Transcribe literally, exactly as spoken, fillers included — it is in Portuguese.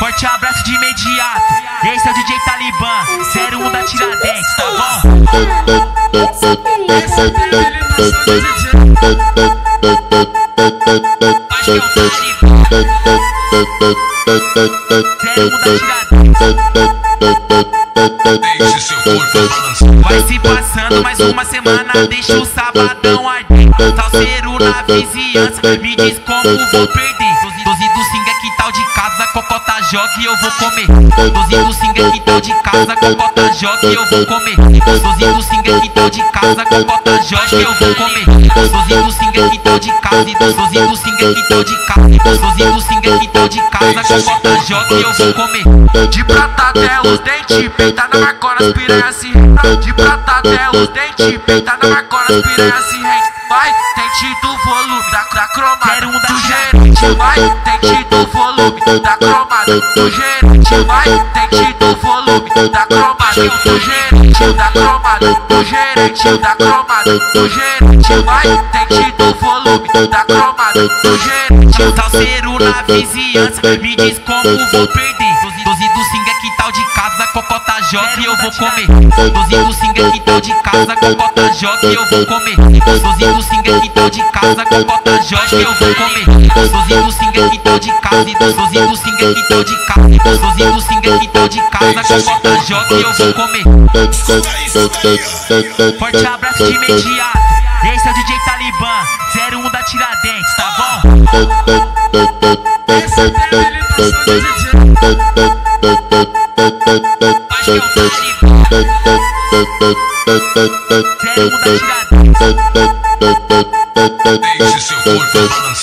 Forte abraço de imediato. Esse é o D J Talibã, zero um da Tiradentes, tá bom? Vai se passando mais uma semana, deixa o sabadão arder. Salseiro na vizinhança, me diz como vou perder. Doze do singa que tal de casa, cocota joga e eu vou comer. Doze do singa que tal de casa, cocota joga e eu vou comer. Doze do singa que tal de casa, cocota joga e eu vou comer. Doze do singa que tal de casa, doze do singa que tal de casa, doze do singa que tal de casa, cocota joga e eu vou comer. De prata até os dentes, peita na macora, as piranhas se rende. De prata até os dentes, peita na macora, as piranhas se rende. Vai, tente do volume da, da cromada um do gerente. Vai, tente do volume da cromada do gerente. Vai, tente do volume da cromada do gerente. Da cromada do gerente. Da cromada do gerente. Vai, tente do volume da cromada do gerente. Salseiro na vizinhança, me diz como vou perder. Doze do singa que tal de casa, cocota joga e eu vou comer. Doze do singa que tal de casa, cocota joga e eu vou comer. Doze do singa que tal de casa, cocota joga e eu vou comer. Doze do singa que tal de casa, doze do singa que tal de casa, doze do singa que tal de casa, cocota joga e eu vou comer. Forte abraço de imediato. Esse é o D J Talibã, zero um da Tiradentes, tá bom? Deixe seu corpo balançar.